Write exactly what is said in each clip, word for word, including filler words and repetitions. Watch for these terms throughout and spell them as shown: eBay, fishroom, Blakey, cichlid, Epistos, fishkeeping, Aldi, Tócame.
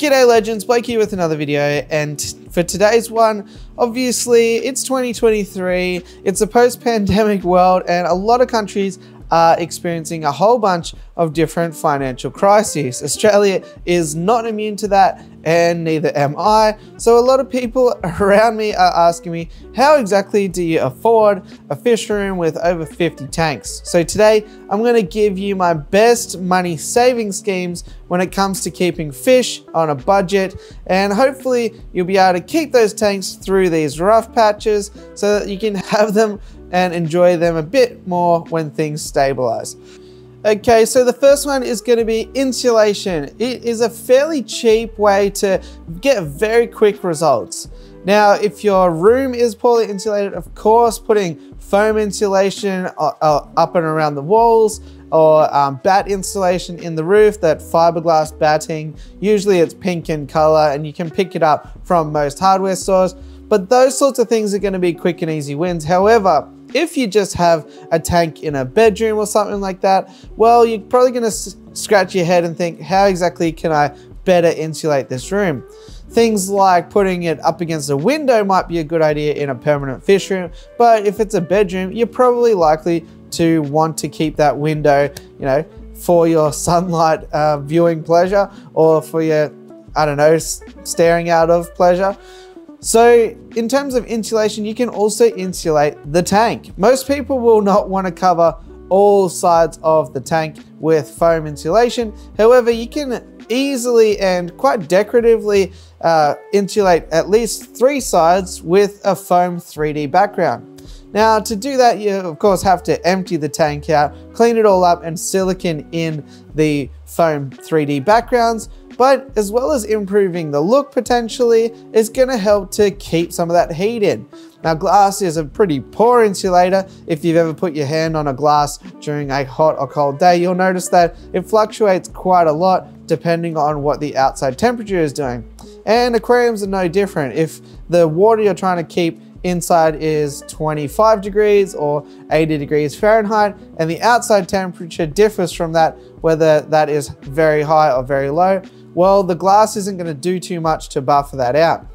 G'day legends, Blakey with another video, and for today's one, obviously it's twenty twenty-three, it's a post-pandemic world and a lot of countries are experiencing a whole bunch of different financial crises. Australia is not immune to that and neither am I. So a lot of people around me are asking me, how exactly do you afford a fish room with over fifty tanks? So today I'm gonna give you my best money saving schemes when it comes to keeping fish on a budget. And hopefully you'll be able to keep those tanks through these rough patches so that you can have them and enjoy them a bit more when things stabilize. Okay, so the first one is going to be insulation. It is a fairly cheap way to get very quick results. Now, if your room is poorly insulated, of course, putting foam insulation up and around the walls or um, bat insulation in the roof, that fiberglass batting, usually it's pink in color and you can pick it up from most hardware stores. But those sorts of things are going to be quick and easy wins. However, if you just have a tank in a bedroom or something like that, well, you're probably going to scratch your head and think, how exactly can I better insulate this room? Things like putting it up against a window might be a good idea in a permanent fish room, but if it's a bedroom, you're probably likely to want to keep that window, you know, for your sunlight uh, viewing pleasure or for your, I don't know, staring out of pleasure. So in terms of insulation, you can also insulate the tank. Most people will not want to cover all sides of the tank with foam insulation. However, you can easily and quite decoratively uh, insulate at least three sides with a foam three D background. Now to do that, you of course have to empty the tank out, clean it all up and silicone in the foam three D backgrounds. But as well as improving the look potentially, it's gonna help to keep some of that heat in. Now glass is a pretty poor insulator. If you've ever put your hand on a glass during a hot or cold day, you'll notice that it fluctuates quite a lot depending on what the outside temperature is doing. And aquariums are no different. If the water you're trying to keep inside is twenty-five degrees or eighty degrees Fahrenheit, and the outside temperature differs from that, whether that is very high or very low, well, the glass isn't going to do too much to buffer that out.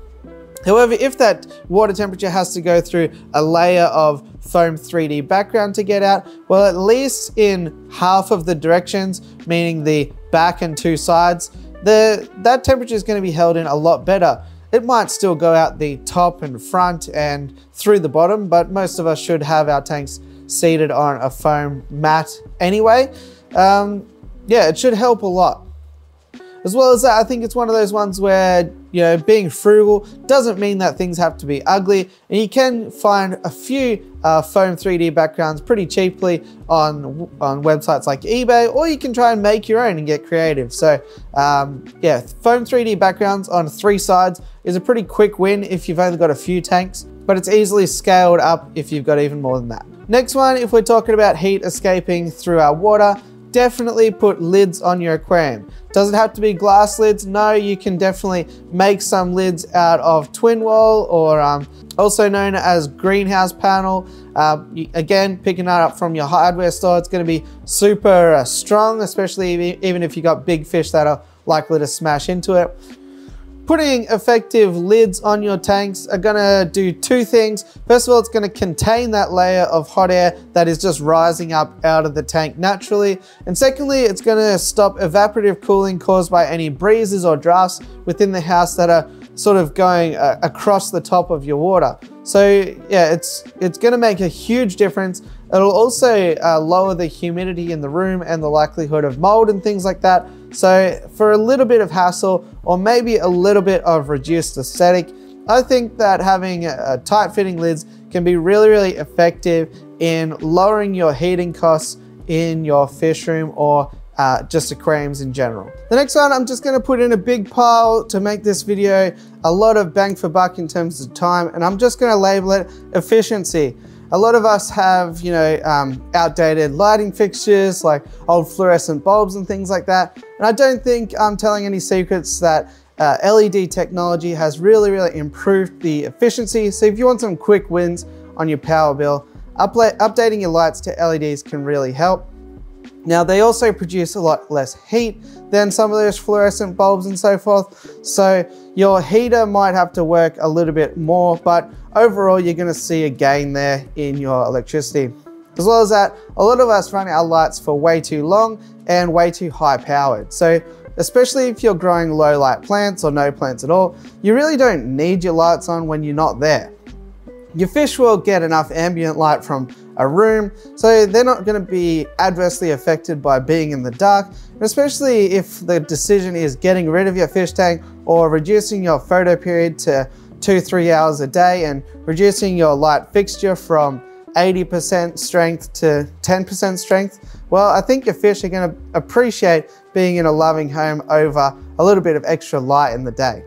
However, if that water temperature has to go through a layer of foam three D background to get out, well, at least in half of the directions, meaning the back and two sides, the, that temperature is going to be held in a lot better. It might still go out the top and front and through the bottom, but most of us should have our tanks seated on a foam mat anyway. Um, yeah, it should help a lot. As well as that, I think it's one of those ones where, you know, being frugal doesn't mean that things have to be ugly, and you can find a few uh, foam three D backgrounds pretty cheaply on, on websites like eBay, or you can try and make your own and get creative. So um, yeah, foam three D backgrounds on three sides is a pretty quick win if you've only got a few tanks, but it's easily scaled up if you've got even more than that. Next one, if we're talking about heat escaping through our water, definitely put lids on your aquarium. Doesn't have to be glass lids. No, you can definitely make some lids out of twin wall, or um, also known as greenhouse panel. Uh, you, again, picking that up from your hardware store, it's going to be super uh, strong, especially even if you got big fish that are likely to smash into it. Putting effective lids on your tanks are gonna do two things. First of all, it's gonna contain that layer of hot air that is just rising up out of the tank naturally. And secondly, it's gonna stop evaporative cooling caused by any breezes or drafts within the house that are sort of going uh, across the top of your water. So yeah, it's, it's gonna make a huge difference. It'll also uh, lower the humidity in the room and the likelihood of mold and things like that. So for a little bit of hassle, or maybe a little bit of reduced aesthetic, I think that having uh, tight fitting lids can be really, really effective in lowering your heating costs in your fish room or uh, just aquariums in general. The next one, I'm just gonna put in a big pile to make this video a lot of bang for buck in terms of time, and I'm just gonna label it efficiency. A lot of us have, you know, um, outdated lighting fixtures, like old fluorescent bulbs and things like that. And I don't think I'm telling any secrets that uh, L E D technology has really, really improved the efficiency. So if you want some quick wins on your power bill, upla- updating your lights to L E Ds can really help. Now they also produce a lot less heat than some of those fluorescent bulbs and so forth. So your heater might have to work a little bit more, but overall you're gonna see a gain there in your electricity. As well as that, a lot of us run our lights for way too long and way too high powered. So especially if you're growing low light plants or no plants at all, you really don't need your lights on when you're not there. Your fish will get enough ambient light from a room, so they're not going to be adversely affected by being in the dark, especially if the decision is getting rid of your fish tank or reducing your photo period to two, three hours a day and reducing your light fixture from eighty percent strength to ten percent strength. Well, I think your fish are going to appreciate being in a loving home over a little bit of extra light in the day.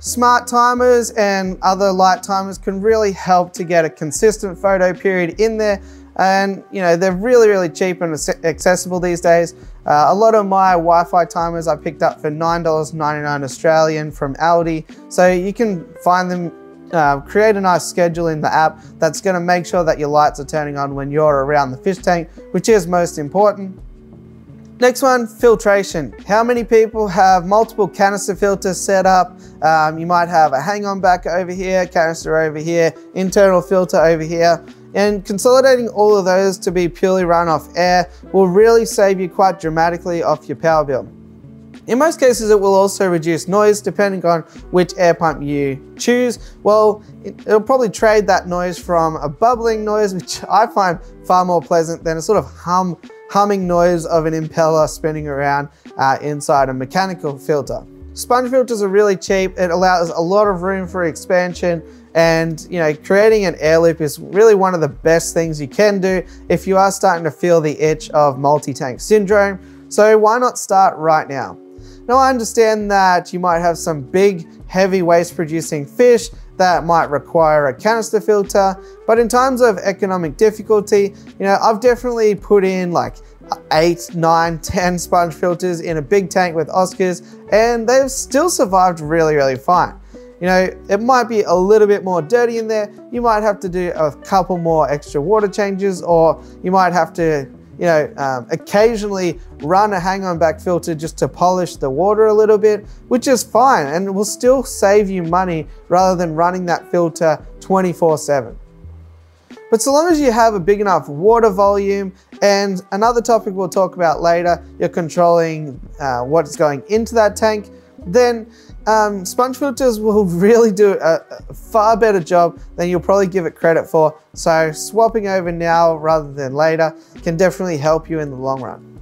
Smart timers and other light timers can really help to get a consistent photo period in there, and you know they're really really cheap and accessible these days. Uh, a lot of my Wi-Fi timers I picked up for nine ninety-nine Australian from Aldi, so you can find them, uh, create a nice schedule in the app that's going to make sure that your lights are turning on when you're around the fish tank, which is most important. Next one, filtration. How many people have multiple canister filters set up? Um, you might have a hang-on back over here, canister over here, internal filter over here, and consolidating all of those to be purely run off air will really save you quite dramatically off your power bill. In most cases, it will also reduce noise depending on which air pump you choose. Well, it'll probably trade that noise from a bubbling noise, which I find far more pleasant than a sort of hum humming noise of an impeller spinning around uh, inside a mechanical filter. Sponge filters are really cheap. It allows a lot of room for expansion, and you know, creating an air loop is really one of the best things you can do if you are starting to feel the itch of multi-tank syndrome. So why not start right now? Now I understand that you might have some big, heavy waste producing fish that might require a canister filter, but in times of economic difficulty, you know, I've definitely put in like eight, nine, ten sponge filters in a big tank with Oscars, and they've still survived really, really fine. You know, it might be a little bit more dirty in there. You might have to do a couple more extra water changes, or you might have to, you know, um, occasionally run a hang-on back filter just to polish the water a little bit, which is fine and will still save you money rather than running that filter twenty-four seven. But so long as you have a big enough water volume, and another topic we'll talk about later, you're controlling uh, what's going into that tank, then um, sponge filters will really do a, a far better job than you'll probably give it credit for. So swapping over now rather than later can definitely help you in the long run.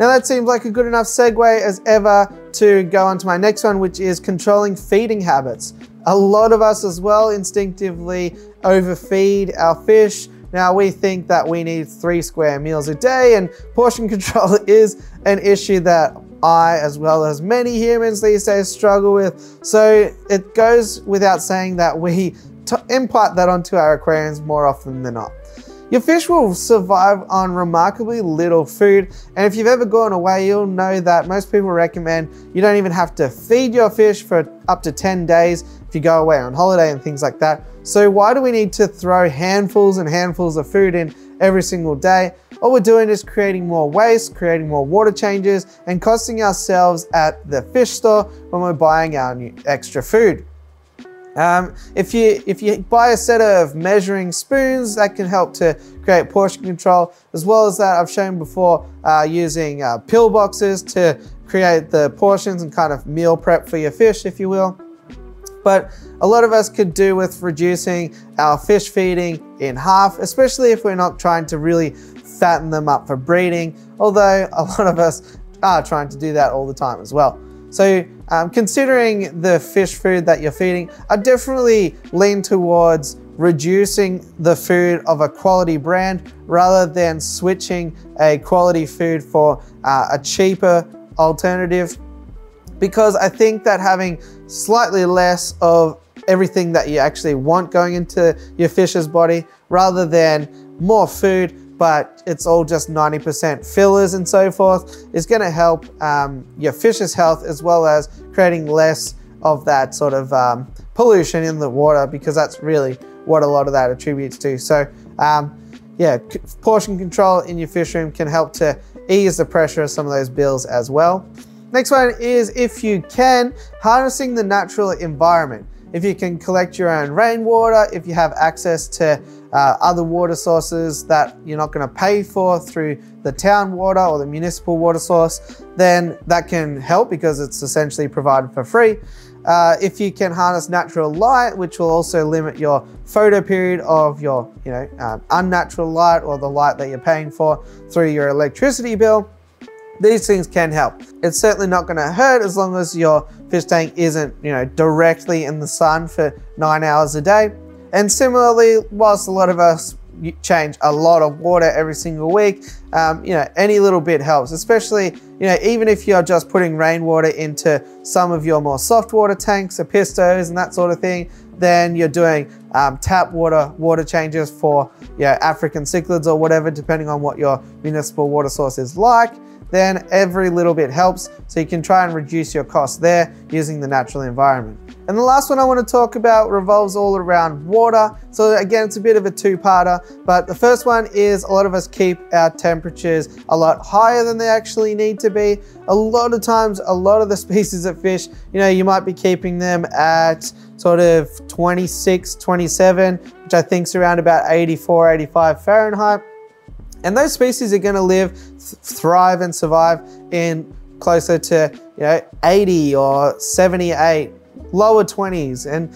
Now that seems like a good enough segue as ever to go on to my next one, which is controlling feeding habits. A lot of us as well instinctively overfeed our fish. Now we think that we need three square meals a day, and portion control is an issue that I, as well as many humans these days, struggle with. So it goes without saying that we impart that onto our aquariums more often than not. Your fish will survive on remarkably little food, and if you've ever gone away, you'll know that most people recommend you don't even have to feed your fish for up to ten days if you go away on holiday and things like that. So why do we need to throw handfuls and handfuls of food in every single day? All we're doing is creating more waste, creating more water changes, and costing ourselves at the fish store when we're buying our new extra food. Um, if you if you buy a set of measuring spoons, that can help to create portion control, as well as that I've shown before uh, using uh, pill boxes to create the portions and kind of meal prep for your fish, if you will. But a lot of us could do with reducing our fish feeding in half, especially if we're not trying to really fatten them up for breeding, although a lot of us are trying to do that all the time as well. So um, considering the fish food that you're feeding, I definitely lean towards reducing the food of a quality brand rather than switching a quality food for uh, a cheaper alternative, because I think that having slightly less of everything that you actually want going into your fish's body rather than more food, but it's all just ninety percent fillers and so forth, is gonna help um, your fish's health, as well as creating less of that sort of um, pollution in the water, because that's really what a lot of that attributes to. So um, yeah, portion control in your fish room can help to ease the pressure of some of those bills as well. Next one is, if you can, harnessing the natural environment. If you can collect your own rainwater, if you have access to uh, other water sources that you're not going to pay for through the town water or the municipal water source, then that can help because it's essentially provided for free. Uh, if you can harness natural light, which will also limit your photo period of your you know, um, unnatural light or the light that you're paying for through your electricity bill, these things can help. It's certainly not going to hurt as long as your fish tank isn't, you know, directly in the sun for nine hours a day. And similarly, whilst a lot of us change a lot of water every single week, um, you know, any little bit helps, especially, you know, even if you're just putting rainwater into some of your more soft water tanks, Epistos and that sort of thing, then you're doing um, tap water, water changes for, you know, African cichlids or whatever, depending on what your municipal water source is like. Then every little bit helps, so you can try and reduce your costs there using the natural environment. And the last one I want to talk about revolves all around water. So again, it's a bit of a two-parter, but the first one is a lot of us keep our temperatures a lot higher than they actually need to be. A lot of times, a lot of the species of fish, you know, you might be keeping them at sort of twenty-six, twenty-seven, which I think is around about eighty-four, eighty-five Fahrenheit. And those species are going to live, th thrive and survive in closer to, you know, eighty or seventy-eight, lower twenties. And,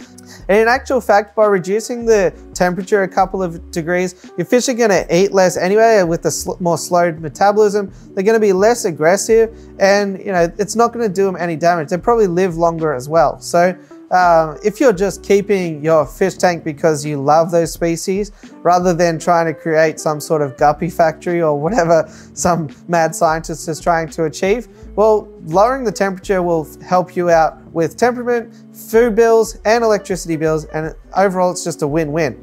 and in actual fact, by reducing the temperature a couple of degrees, your fish are going to eat less anyway with a sl more slowed metabolism. They're going to be less aggressive and, you know, it's not going to do them any damage. They probably live longer as well. So Um, if you're just keeping your fish tank because you love those species, rather than trying to create some sort of guppy factory or whatever some mad scientist is trying to achieve, well, lowering the temperature will help you out with temperament, food bills, and electricity bills, and overall it's just a win-win.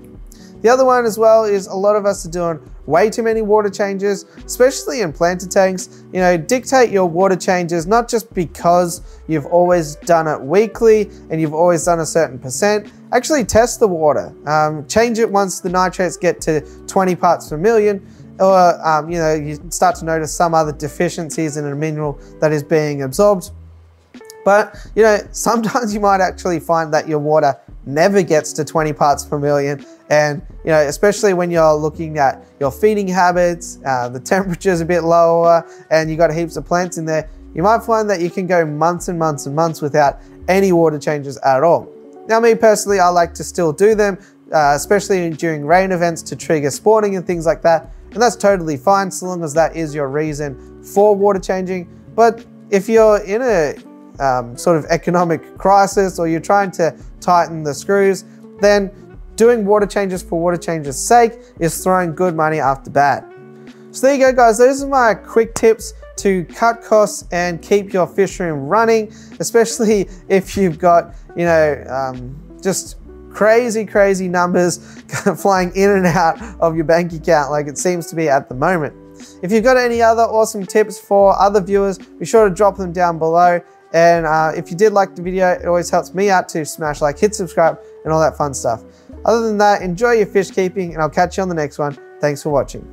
The other one as well is a lot of us are doing way too many water changes, especially in planter tanks. You know, dictate your water changes, not just because you've always done it weekly and you've always done a certain percent. Actually test the water. Um, change it once the nitrates get to twenty parts per million, or um, you know, you start to notice some other deficiencies in a mineral that is being absorbed. But, you know, sometimes you might actually find that your water never gets to twenty parts per million. And, you know, especially when you're looking at your feeding habits, uh, the temperature's a bit lower and you got heaps of plants in there, you might find that you can go months and months and months without any water changes at all. Now, me personally, I like to still do them, uh, especially during rain events to trigger spawning and things like that. And that's totally fine, so long as that is your reason for water changing. But if you're in a Um, sort of economic crisis or you're trying to tighten the screws, then doing water changes for water changes' sake is throwing good money after bad. So there you go, guys. Those are my quick tips to cut costs and keep your fish room running, especially if you've got, you know, um, just crazy, crazy numbers flying in and out of your bank account like it seems to be at the moment. If you've got any other awesome tips for other viewers, be sure to drop them down below. And uh, if you did like the video, it always helps me out to smash like, hit subscribe, and all that fun stuff. Other than that, enjoy your fish keeping, and I'll catch you on the next one. Thanks for watching.